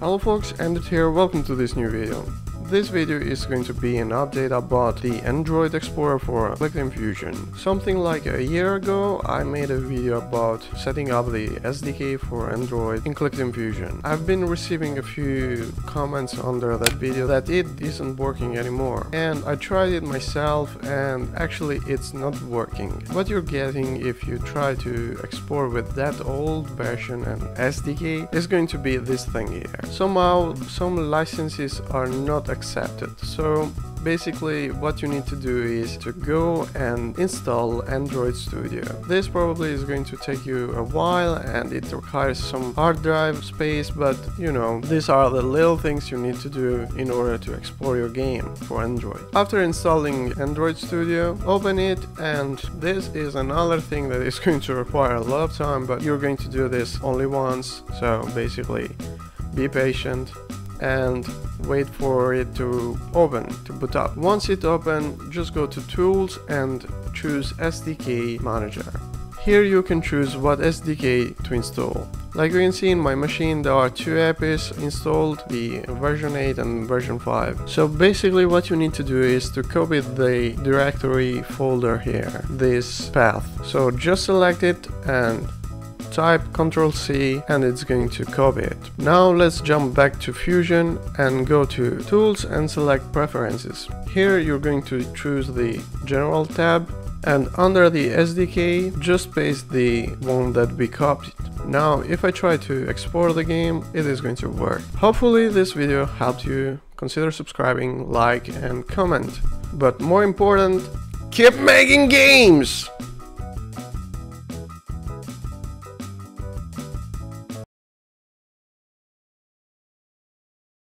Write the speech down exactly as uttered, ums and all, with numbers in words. Hello folks, Android here, welcome to this new video. This video is going to be an update about the Android Explorer for Clickteam Fusion. Something like a year ago, I made a video about setting up the S D K for Android in Clickteam Fusion. I've been receiving a few comments under that video that it isn't working anymore. And I tried it myself and actually it's not working. What you're getting if you try to explore with that old version and S D K is going to be this thing here. Somehow, some licenses are not accepted. So basically what you need to do is to go and install Android Studio. This probably is going to take you a while and it requires some hard drive space, but you know, these are the little things you need to do in order to explore your game for Android. After installing Android Studio, open it, and this is another thing that is going to require a lot of time, but you're going to do this only once, so basically be patient and wait for it to open, to boot up. Once it opens, just go to Tools and choose S D K Manager. Here you can choose what S D K to install. Like you can see in my machine, there are two apps installed, the version eight and version five. So basically what you need to do is to copy the directory folder here, this path. So just select it and type control C and it's going to copy it. Now let's jump back to Fusion and go to Tools and select Preferences. Here you're going to choose the General tab and under the S D K just paste the one that we copied. Now if I try to explore the game, it is going to work. Hopefully this video helped you. Consider subscribing, like and comment. But more important, keep making games!